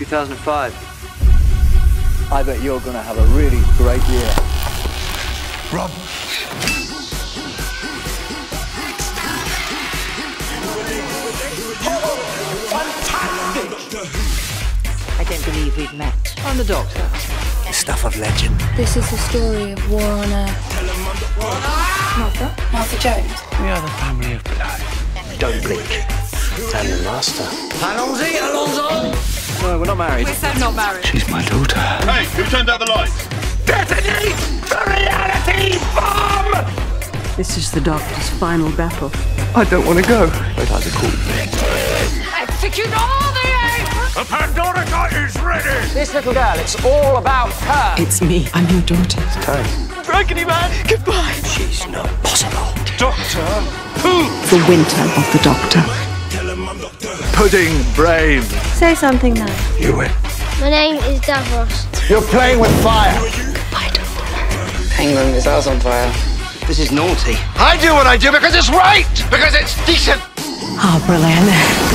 2005. I bet you're going to have a really great year. Rob. Fantastic! I don't believe we've met. I'm the Doctor. The stuff of legend. This is the story of war on Earth. Martha Jones. We are the family of blood. Don't blink. I'm the Master. Alonso! No, we're not married. We're so not married. She's my daughter. Hey, who turned out the lights? Detonate the reality bomb! This is the Doctor's final battle. I don't want to go. Those guys are cool. Execute all the eggs! The Pandorica is ready! This little girl, it's all about her. It's me. I'm your daughter. It's time. Dragony man, goodbye. She's not possible. Doctor Poole! The winter of the Doctor. Pudding brave. Say something now. You win. My name is Davros. You're playing with fire. Goodbye, Doctor. England is ours on fire. This is naughty. I do what I do because it's right! Because it's decent! Oh, brilliant.